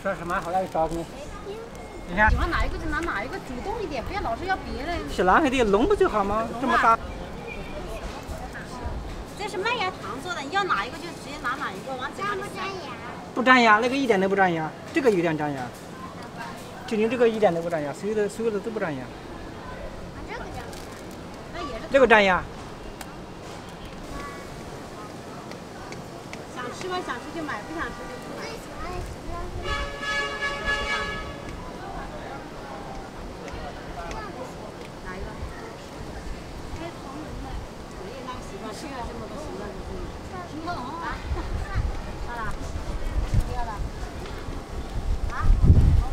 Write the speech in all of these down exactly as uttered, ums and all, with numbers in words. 说什么？我来找你。你看，喜欢哪一个就拿哪一个，主动一点，不要老是要别人。是男孩的龙不就好吗？这么大。这是麦芽糖做的，你要哪一个就直接拿哪一个，往嘴里塞。不粘牙，那个一点都不粘牙，这个有点粘牙。就你这个一点都不粘牙，所有的所有的都不粘牙。这个粘，那也是。这个粘牙。 吃吧，想吃就买，不想吃就不买。哪一个？还有黄龙的。哎呀，那个习惯，吃了这么多习惯就是。什么龙啊？到了。不要了。啊？好。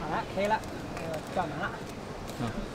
好了，可以了，这个转完了。嗯。